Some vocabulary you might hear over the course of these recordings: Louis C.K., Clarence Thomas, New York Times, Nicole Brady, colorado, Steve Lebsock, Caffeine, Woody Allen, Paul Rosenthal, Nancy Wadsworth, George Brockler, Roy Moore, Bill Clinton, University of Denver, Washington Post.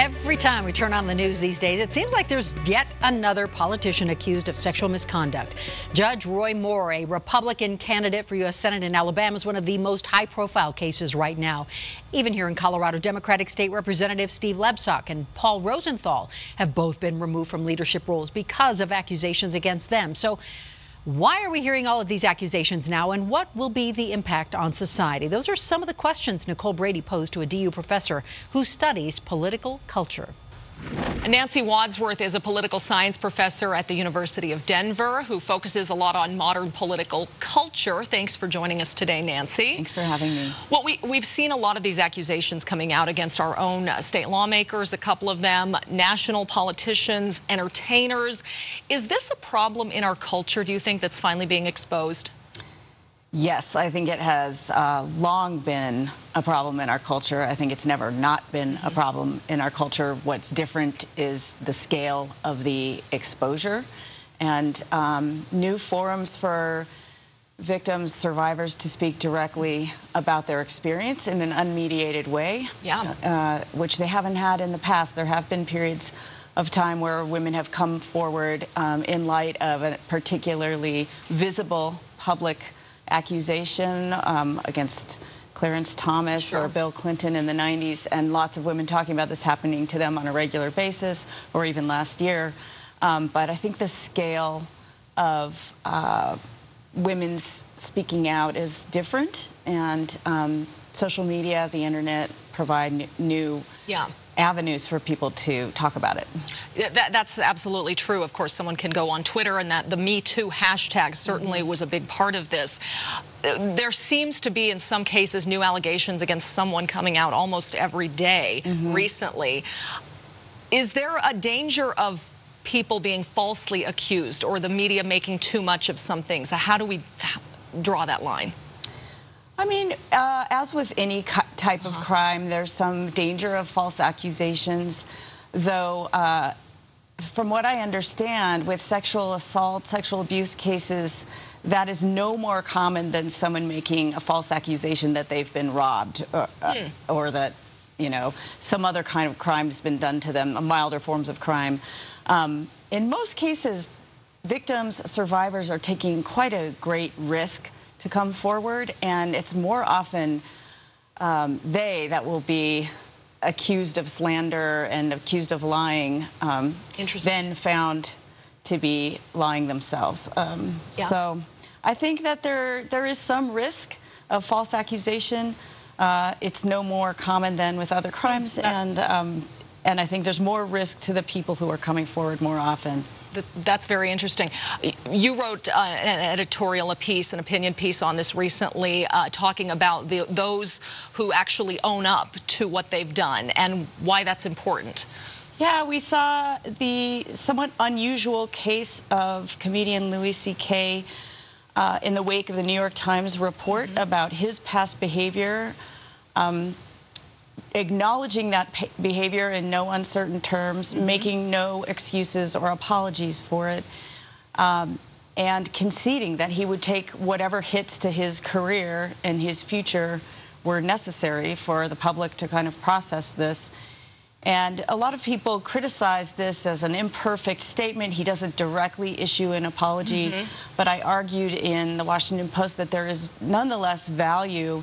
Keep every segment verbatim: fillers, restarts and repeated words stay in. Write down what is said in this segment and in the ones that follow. Every time we turn on the news these days, it seems like there's yet another politician accused of sexual misconduct. Judge Roy Moore, a Republican candidate for U S Senate in Alabama, is one of the most high-profile cases right now. Even here in Colorado, Democratic State Representative Steve Lebsock and Paul Rosenthal have both been removed from leadership roles because of accusations against them. So why are we hearing all of these accusations now, and what will be the impact on society? Those are some of the questions Nicole Brady posed to a D U professor who studies political culture. Nancy Wadsworth is a political science professor at the University of Denver who focuses a lot on modern political culture. Thanks for joining us today, Nancy. Thanks for having me. Well, we, we've seen a lot of these accusations coming out against our own state lawmakers, a couple of them, national politicians, entertainers. Is this a problem in our culture, do you think, that's finally being exposed? Yes, I think it has uh, long been a problem in our culture. I think it's never not been a problem in our culture. What's different is the scale of the exposure and um, new forums for victims, survivors to speak directly about their experience in an unmediated way, yeah. uh, which they haven't had in the past. There have been periods of time where women have come forward um, in light of a particularly visible public accusation um, against Clarence Thomas sure. or Bill Clinton in the nineties, and lots of women talking about this happening to them on a regular basis, or even last year. Um, but I think the scale of uh, women's speaking out is different, and um, social media, the internet, provide new yeah. avenues for people to talk about it. That, that's absolutely true. Of course, someone can go on Twitter, and that the Me Too hashtag certainly mm-hmm. was a big part of this. There seems to be, in some cases, new allegations against someone coming out almost every day mm-hmm. recently. Is there a danger of people being falsely accused or the media making too much of some things? How do we draw that line? I mean, uh, as with any type of crime, there's some danger of false accusations, though uh, from what I understand, with sexual assault, sexual abuse cases, that is no more common than someone making a false accusation that they've been robbed or, uh, mm. or that, you know, some other kind of crime's been done to them, milder forms of crime. Um, in most cases, victims, survivors are taking quite a great risk to come forward, and it's more often um, they that will be accused of slander and accused of lying um, than found to be lying themselves. Um, yeah. So I think that there there is some risk of false accusation. Uh, it's no more common than with other crimes, no. and um, and I think there's more risk to the people who are coming forward more often. That's very interesting. You wrote uh, an editorial, a piece, an opinion piece on this recently, uh, talking about the, those who actually own up to what they've done and why that's important. Yeah, we saw the somewhat unusual case of comedian Louis C K uh, in the wake of the New York Times report mm-hmm. about his past behavior. Um, acknowledging that behavior in no uncertain terms, mm-hmm. making no excuses or apologies for it, um, and conceding that he would take whatever hits to his career and his future were necessary for the public to kind of process this. And a lot of people criticize this as an imperfect statement. He doesn't directly issue an apology, mm-hmm. but I argued in the Washington Post that there is nonetheless value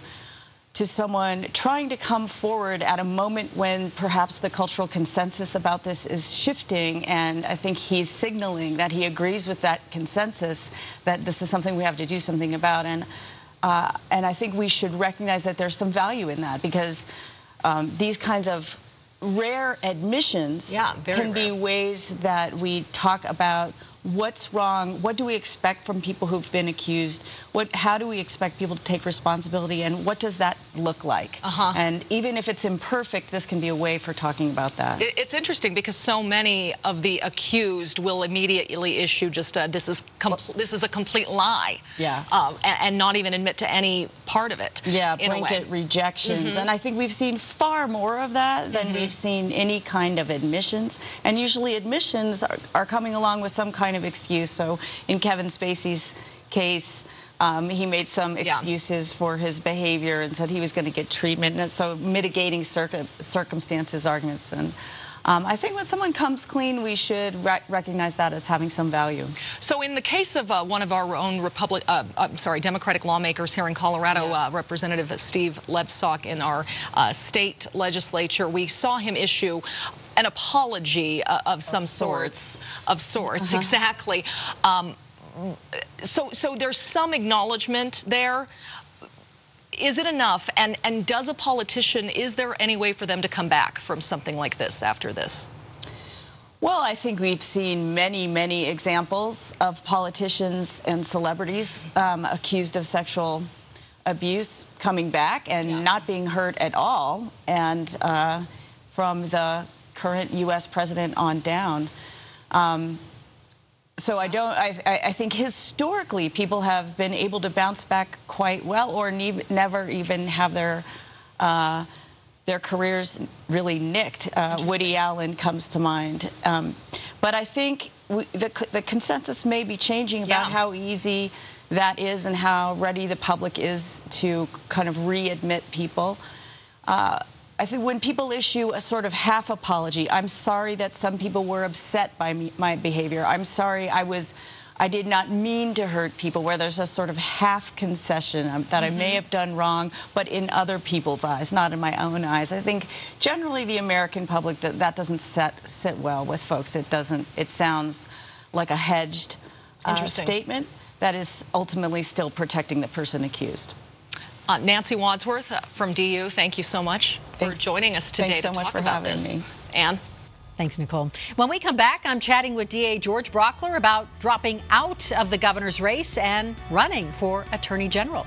to someone trying to come forward at a moment when perhaps the cultural consensus about this is shifting, and I think he's signaling that he agrees with that consensus, that this is something we have to do something about. And uh, and I think we should recognize that there's some value in that, because um, these kinds of rare admissions yeah, can rare. be ways that we talk about what's wrong, what do we expect from people who've been accused, what, how do we expect people to take responsibility, and what does that look like? Uh-huh. And even if it's imperfect, this can be a way for talking about that. It's interesting because so many of the accused will immediately issue just a, this is compl this is a complete lie, yeah, uh, and, and not even admit to any part of it. Yeah, blanket rejections, mm-hmm. and I think we've seen far more of that than mm-hmm. we've seen any kind of admissions, and usually admissions are, are coming along with some kind of of excuse. So in Kevin Spacey's case, um, he made some excuses yeah. for his behavior and said he was going to get treatment. And so mitigating circ circumstances, arguments, and um, I think when someone comes clean, we should re recognize that as having some value. So in the case of uh, one of our own Republic, uh, I'm sorry, Democratic lawmakers here in Colorado, yeah. uh, Representative Steve Lebsock in our uh, state legislature, we saw him issue an apology uh, of some of sorts. sorts. Of sorts, uh-huh. exactly. Um, so, so there's some acknowledgement there. Is it enough? And, and does a politician, is there any way for them to come back from something like this after this? Well, I think we've seen many, many examples of politicians and celebrities um, accused of sexual abuse coming back and yeah. not being hurt at all. And uh, from the current U S president on down. Um, So I don't. I, I think historically people have been able to bounce back quite well, or ne never even have their uh, their careers really nicked. Uh, Woody Allen comes to mind, um, but I think we, the the consensus may be changing about yeah. how easy that is and how ready the public is to kind of readmit people. Uh, I think when people issue a sort of half apology, I'm sorry that some people were upset by me, my behavior. I'm sorry I was, I did not mean to hurt people, where there's a sort of half concession that mm-hmm. I may have done wrong, but in other people's eyes, not in my own eyes. I think generally the American public, that doesn't set, sit well with folks. It doesn't, it sounds like a hedged uh, statement that is ultimately still protecting the person accused. Uh, Nancy Wadsworth from D U, thank you so much Thanks. for joining us today Thanks so to talk much for about having this. Me. Anne? Thanks, Nicole. When we come back, I'm chatting with D A George Brockler about dropping out of the governor's race and running for attorney general.